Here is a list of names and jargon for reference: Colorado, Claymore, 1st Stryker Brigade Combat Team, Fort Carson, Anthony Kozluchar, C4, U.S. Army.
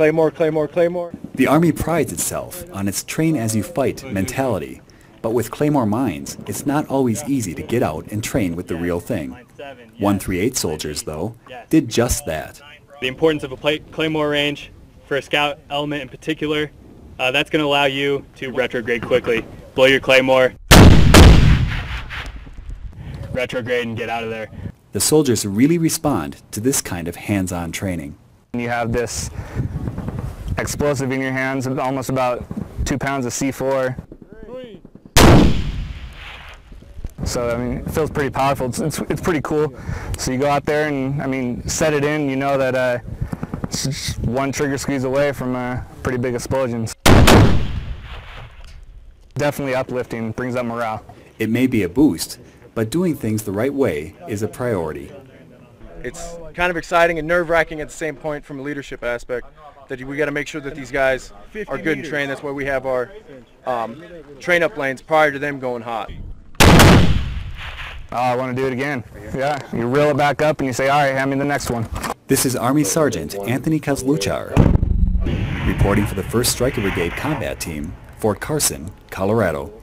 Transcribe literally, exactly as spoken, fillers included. Claymore, Claymore, Claymore. The Army prides itself on its train-as-you-fight mentality, but with Claymore mines, it's not always easy to get out and train with the real thing. one three eight soldiers, though, did just that. The importance of a Claymore range for a scout element in particular, uh, that's going to allow you to retrograde quickly. Blow your Claymore, retrograde, and get out of there. The soldiers really respond to this kind of hands-on training. You have this explosive in your hands, almost about two pounds of C four. Three. So, I mean, it feels pretty powerful. It's, it's, it's pretty cool. So you go out there and, I mean, set it in, you know that uh, it's just one trigger squeeze away from uh, pretty big explosions. Definitely uplifting, brings up morale. It may be a boost, but doing things the right way is a priority. It's kind of exciting and nerve-wracking at the same point from a leadership aspect, that we got to make sure that these guys are good and trained. That's why we have our um, train-up lanes prior to them going hot. Oh, I want to do it again. Yeah, you reel it back up and you say, all right, hand me the next one. This is Army Sergeant Anthony Kozluchar, reporting for the first Stryker Brigade Combat Team, Fort Carson, Colorado.